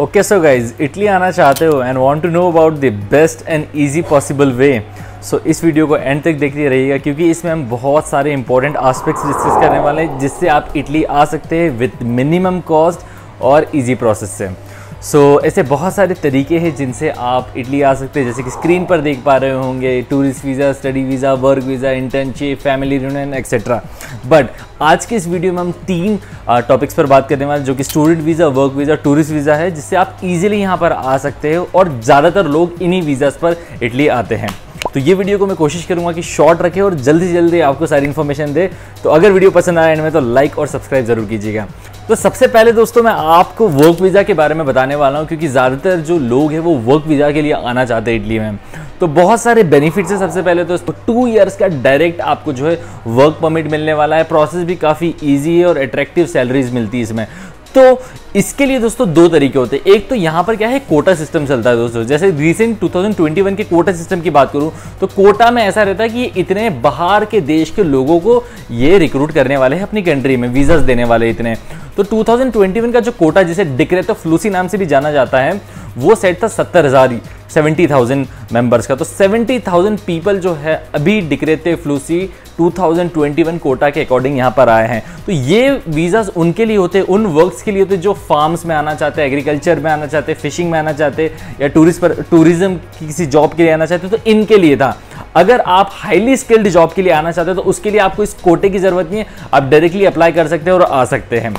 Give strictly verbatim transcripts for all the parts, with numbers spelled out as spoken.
Okay, so guys, Italy आना चाहते हो and want to know about the best and easy possible way, so इस video को end तक देखते रहिएगा क्योंकि इसमें हम बहुत सारे इंपॉर्टेंट आस्पेक्ट्स डिस्कस करने वाले हैं जिससे आप इटली आ सकते हैं विद मिनिमम कॉस्ट और इजी प्रोसेस से। सो so, ऐसे बहुत सारे तरीके हैं जिनसे आप इटली आ सकते हैं, जैसे कि स्क्रीन पर देख पा रहे होंगे tourist visa, study visa, work visa, internship, family reunion etcetera. But आज के इस वीडियो में हम तीन टॉपिक्स पर बात करने वाले जो कि student visa, work visa, tourist visa है, जिससे आप ईजिली यहाँ पर आ सकते हो और ज़्यादातर लोग इन्हीं वीज़ाज़ पर इटली आते हैं। तो ये वीडियो को मैं कोशिश करूँगा कि शॉर्ट रखें और जल्दी से जल्दी आपको सारी इन्फॉर्मेशन दे। तो अगर वीडियो पसंद आए एंड में तो लाइक और सब्सक्राइब जरूर कीजिएगा। तो सबसे पहले दोस्तों मैं आपको वर्क वीज़ा के बारे में बताने वाला हूँ क्योंकि ज़्यादातर जो लोग हैं वो वर्क वीज़ा के लिए आना चाहते हैं इटली में। तो बहुत सारे बेनिफिट्स हैं। सबसे पहले तो टू इयर्स का डायरेक्ट आपको जो है वर्क परमिट मिलने वाला है, प्रोसेस भी काफ़ी ईजी है और अट्रैक्टिव सैलरीज मिलती है इसमें। तो इसके लिए दोस्तों दो तरीके होते हैं। एक तो यहाँ पर क्या है, कोटा सिस्टम चलता है दोस्तों। जैसे recent two thousand twenty one के कोटा सिस्टम की बात करूँ तो कोटा में ऐसा रहता है कि इतने बाहर के देश के लोगों को ये रिक्रूट करने वाले हैं अपनी कंट्री में, वीज़ाज देने वाले इतने। तो टू थाउजेंड ट्वेंटी वन का जो कोटा, जिसे डिक्रेटो फ्लूसी नाम से भी जाना जाता है, वो सेट था सत्तर हज़ार सेवेंटी थाउजेंड मेम्बर्स का। तो सेवेंटी थाउजेंड पीपल जो है अभी डिक्रेटो फ्लूसी two thousand twenty one quota के अकॉर्डिंग यहाँ पर आए हैं। तो ये वीज़ाज उनके लिए होते हैं, उन वर्क्स के लिए होते हैं जो फार्म्स में आना चाहते हैं, एग्रीकल्चर में आना चाहते हैं, फिशिंग में आना चाहते हैं, या टूरिस्ट पर टूरिज्म की किसी जॉब के लिए आना चाहते हैं, तो इनके लिए था। अगर आप हाईली स्किल्ड जॉब के लिए आना चाहते हो तो उसके लिए आपको इस कोटे की ज़रूरत नहीं है, आप डायरेक्टली अप्लाई कर सकते हैं और आ सकते हैं।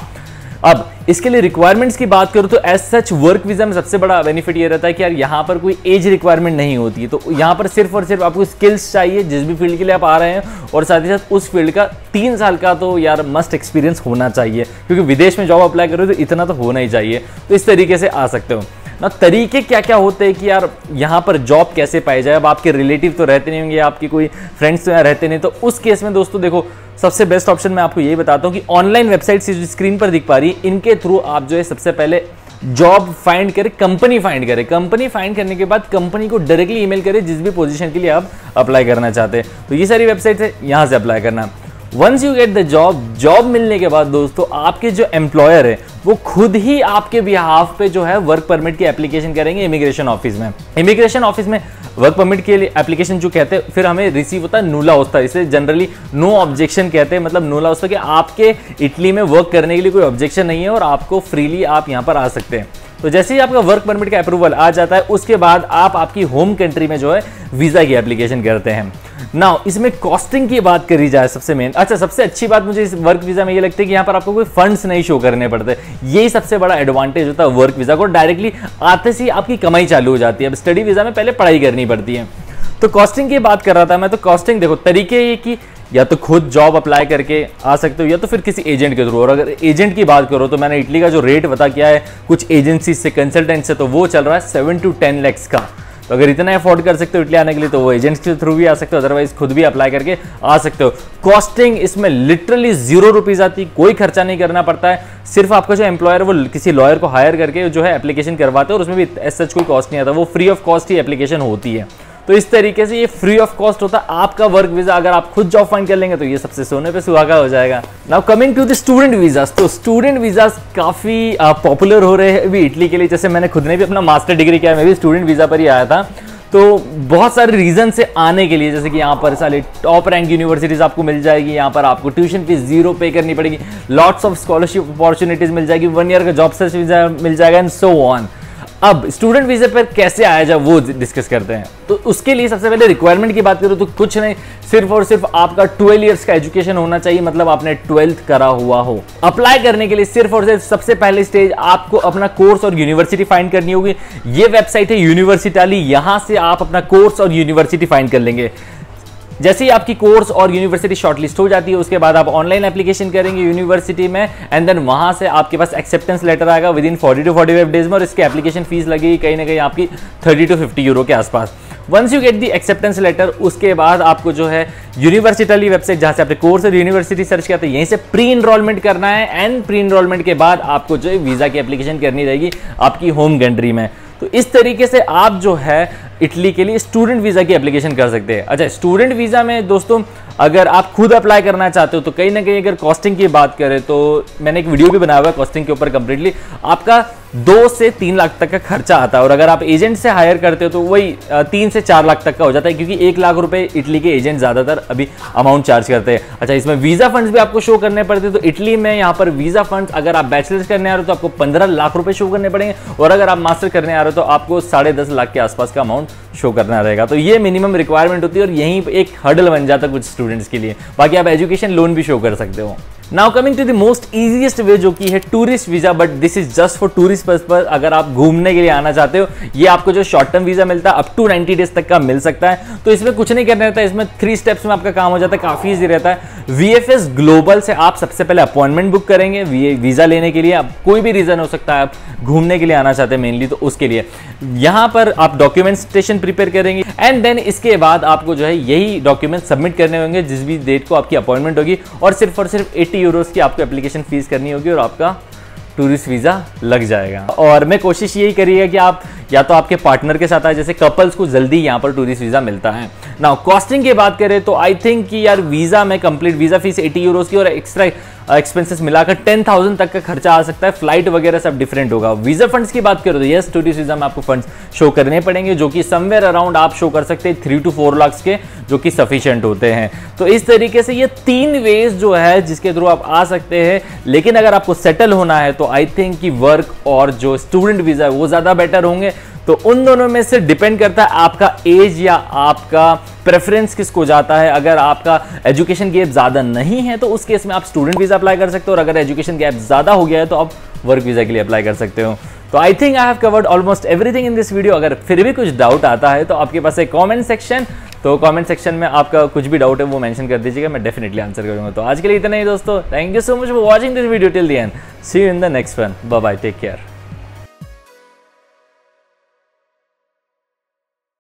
अब इसके लिए रिक्वायरमेंट्स की बात करूँ तो एज सच वर्क वीज़ा में सबसे बड़ा बेनिफिट ये रहता है कि यार यहाँ पर कोई एज रिक्वायरमेंट नहीं होती है। तो यहाँ पर सिर्फ और सिर्फ आपको स्किल्स चाहिए जिस भी फील्ड के लिए आप आ रहे हैं, और साथ ही साथ उस फील्ड का तीन साल का तो यार मस्ट एक्सपीरियंस होना चाहिए क्योंकि विदेश में जॉब अप्लाई करो तो इतना तो होना ही चाहिए। तो इस तरीके से आ सकते हो ना। तरीके क्या क्या होते हैं कि यार यहाँ पर जॉब कैसे पाई जाए। अब आपके रिलेटिव तो रहते नहीं होंगे, आपके कोई फ्रेंड्स तो यहाँ रहते नहीं, तो उस केस में दोस्तों देखो सबसे बेस्ट ऑप्शन मैं आपको यही बताता हूँ कि ऑनलाइन वेबसाइट्स जो स्क्रीन पर दिख पा रही है, इनके थ्रू आप जो है सबसे पहले जॉब फाइंड करें, कंपनी फाइंड करें। कंपनी फाइंड करने के बाद कंपनी को डायरेक्टली ईमेल करें जिस भी पोजीशन के लिए आप अप्लाई करना चाहते हैं। तो ये सारी वेबसाइट्स है, यहाँ से अप्लाई करना। Once you get the job, job मिलने के बाद दोस्तों आपके जो एम्प्लॉयर है वो खुद ही आपके बिहाफ पे जो है वर्क परमिट की एप्लीकेशन करेंगे इमिग्रेशन ऑफिस में। इमिग्रेशन ऑफिस में वर्क परमिट के लिए एप्लीकेशन जो कहते हैं फिर हमें रिसीव होता है नूला ओस्ता, इसे जनरली नो ऑब्जेक्शन कहते हैं। मतलब नूला ओस्ता कि आपके इटली में वर्क करने के लिए कोई ऑब्जेक्शन नहीं है और आपको फ्रीली आप यहाँ पर आ सकते हैं। तो जैसे ही आपका वर्क परमिट का अप्रूवल आ जाता है उसके बाद आप आपकी होम कंट्री में जो है वीज़ा की एप्लीकेशन करते हैं। नाउ इसमें कॉस्टिंग की बात करी जाए सबसे मेन, अच्छा सबसे अच्छी बात मुझे इस वर्क वीज़ा में ये लगती है कि यहाँ पर आपको कोई फंड्स नहीं शो करने पड़ते। यही सबसे बड़ा एडवांटेज होता है वर्क वीज़ा को, डायरेक्टली आते से आपकी कमाई चालू हो जाती है। अब स्टडी वीज़ा में पहले पढ़ाई करनी पड़ती है। तो कॉस्टिंग की बात कर रहा था मैं। तो कॉस्टिंग देखो तरीके ये कि या तो खुद जॉब अप्लाई करके आ सकते हो या तो फिर किसी एजेंट के थ्रू। और अगर एजेंट की बात करो तो मैंने इटली का जो रेट पता किया है कुछ एजेंसी से, कंसल्टेंट से, तो वो चल रहा है सेवन टू टेन लैक्स का। तो अगर इतना अफोर्ड कर सकते हो इटली आने के लिए तो वो एजेंट्स के थ्रू भी आ सकते हो, अदरवाइज खुद भी अप्लाई करके आ सकते हो। कॉस्टिंग इसमें लिटरली जीरो रुपीज़ आती, कोई खर्चा नहीं करना पड़ता है। सिर्फ आपका जो एम्प्लॉयर वो किसी लॉयर को हायर करके जो है एप्लीकेशन करवाते हैं और उसमें भी एज सच कोई कॉस्ट नहीं आता, वो फ्री ऑफ कॉस्ट ही एप्लीकेशन होती है। तो इस तरीके से ये फ्री ऑफ कॉस्ट होता है आपका वर्क वीज़ा। अगर आप खुद जॉब फाइंड कर लेंगे तो ये सबसे सोने पे सुहागा हो जाएगा। Now coming to the student visa. तो स्टूडेंट वीज़ा काफ़ी पॉपुलर हो रहे हैं अभी इटली के लिए। जैसे मैंने खुद ने भी अपना मास्टर डिग्री किया, मैं भी स्टूडेंट वीज़ा पर ही आया था। तो बहुत सारे रीज़न से आने के लिए, जैसे कि यहाँ पर सारे टॉप रैंक यूनिवर्सिटीज़ आपको मिल जाएगी, यहाँ पर आपको ट्यूशन फीस जीरो पे करनी पड़ेगी, लॉट्स ऑफ स्कॉलरशिप अपॉर्चुनिटीज़ मिल जाएगी, वन ईयर का जॉब सर्च वीज़ा मिल जाएगा एंड सो ऑन। अब स्टूडेंट वीज़ा पर कैसे आया जाए वो डिस्कस करते हैं। तो उसके लिए सबसे पहले रिक्वायरमेंट की बात करूँ तो कुछ नहीं, सिर्फ और सिर्फ आपका ट्वेल्व इयर्स का एजुकेशन होना चाहिए, मतलब आपने ट्वेल्थ करा हुआ हो। अप्लाई करने के लिए सिर्फ और सिर्फ सबसे पहले स्टेज आपको अपना कोर्स और यूनिवर्सिटी फाइंड करनी होगी। ये वेबसाइट है यूनिवर्सिटाली, यहाँ से आप अपना कोर्स और यूनिवर्सिटी फाइंड कर लेंगे। जैसे ही आपकी कोर्स और यूनिवर्सिटी शॉर्टलिस्ट हो जाती है उसके बाद आप ऑनलाइन एप्लीकेशन करेंगे यूनिवर्सिटी में एंड देन वहाँ से आपके पास एक्सेप्टेंस लेटर आएगा within forty to forty five days में, और इसकी एप्लीकेशन फीस लगेगी कहीं ना कहीं आपकी थर्टी टू फिफ्टी यूरो के आसपास। Once you get the acceptance letter उसके बाद आपको जो है यूनिवर्सिटली वेबसाइट जहाँ से आपने कोर्स और यूनिवर्सिटी सर्च करते हैं यहीं से प्री इनरोलमेंट करना है एंड प्री इनरोलमेंट के बाद आपको जो है वीज़ा की एप्लीकेशन करनी रहेगी आपकी होम कंट्री में। तो इस तरीके से आप जो है इटली के लिए स्टूडेंट वीज़ा की एप्लीकेशन कर सकते हैं। अच्छा स्टूडेंट वीज़ा में दोस्तों अगर आप खुद अप्लाई करना चाहते हो तो कहीं ना कहीं अगर कॉस्टिंग की बात करें तो मैंने एक वीडियो भी बनाया हुआ है कॉस्टिंग के ऊपर कंप्लीटली, आपका दो से तीन लाख तक का खर्चा आता है। और अगर आप एजेंट से हायर करते हो तो वही तीन से चार लाख तक का हो जाता है, क्योंकि एक लाख रुपए इटली के एजेंट ज़्यादातर अभी अमाउंट चार्ज करते हैं। अच्छा, इसमें वीज़ा फंड्स भी आपको शो करने पड़ते हैं, तो इटली में यहाँ पर वीज़ा फंड्स अगर आप बैचलर्स करने आ रहे हो तो आपको पंद्रह लाख रुपये शो करने पड़ेंगे, और अगर आप मास्टर करने आ रहे हो तो आपको साढ़े दस लाख के आसपास का अमाउंट शो करना रहेगा। तो ये मिनिमम रिक्वायरमेंट होती है और यहीं एक हर्डल बन जाता है कुछ स्टूडेंट्स के लिए। बाकी आप एजुकेशन लोन भी शो कर सकते हो। Now coming to the most easiest way जो कि है tourist visa, but this is just for tourist purpose. अगर आप घूमने के लिए आना चाहते हो, ये आपको जो शॉर्ट टर्म वीज़ा मिलता है अप टू नाइन्टी डेज तक का मिल सकता है। तो इसमें कुछ नहीं करना रहता है, इसमें थ्री स्टेप्स में आपका काम हो जाता है, काफ़ी ईजी रहता है। वीएफएस ग्लोबल से आप सबसे पहले अपॉइंटमेंट बुक करेंगे वीज़ा लेने के लिए। आप कोई भी रीज़न हो सकता है, आप घूमने के लिए आना चाहते हैं मेनली, तो उसके लिए यहाँ पर आप डॉक्यूमेंटेशन प्रिपेयर करेंगे एंड देन इसके बाद आपको जो है यही डॉक्यूमेंट सबमिट करने होंगे जिस भी डेट को आपकी अपॉइंटमेंट होगी, और सिर्फ और सिर्फ अस्सी यूरोस की आपको एप्लीकेशन फीस करनी होगी और आपका टूरिस्ट वीज़ा लग जाएगा। और मैं कोशिश यही करिएगा कि आप या तो आपके पार्टनर के साथ आए, जैसे कपल्स को जल्दी यहाँ पर टूरिस्ट वीज़ा मिलता है। नाउ कॉस्टिंग की बात करें तो आई थिंक कि यार वीज़ा में कंप्लीट वीज़ा फीस अस्सी यूरोस की और एक्स्ट्रा एक्सपेंसेस मिलाकर टेन थाउजेंड तक का खर्चा आ सकता है, फ्लाइट वगैरह सब डिफरेंट होगा। वीज़ा फंड्स की बात करो तो यस, टूरिस्ट वीज़ा में आपको फंड्स शो करने पड़ेंगे जो कि समवेयर अराउंड आप शो कर सकते हैं थ्री टू फोर लाख के, जो कि सफिशिएंट होते हैं। तो इस तरीके से ये तीन वेज जो है जिसके थ्रू आप आ सकते हैं। लेकिन अगर आपको सेटल होना है तो आई थिंक कि वर्क और जो स्टूडेंट वीज़ा है वो ज़्यादा बेटर होंगे। तो उन दोनों में से डिपेंड करता है आपका एज या आपका प्रेफरेंस किसको जाता है। अगर आपका एजुकेशन गैप ज़्यादा नहीं है तो उस केस में आप स्टूडेंट वीज़ा अप्लाई कर सकते हो, और अगर एजुकेशन गैप ज़्यादा हो गया है तो आप वर्क वीज़ा के लिए अप्लाई कर सकते हो। तो I think I have covered almost everything in this video. अगर फिर भी कुछ डाउट आता है तो आपके पास है कॉमेंट सेक्शन, तो कॉमेंट सेक्शन में आपका कुछ भी डाउट है वो मेंशन कर दीजिएगा, मैं डेफिनेटली आंसर करूँगा। तो आज के लिए इतना ही दोस्तों, thank you so much for watching this video till the end. See you in the next one, bye bye, take care.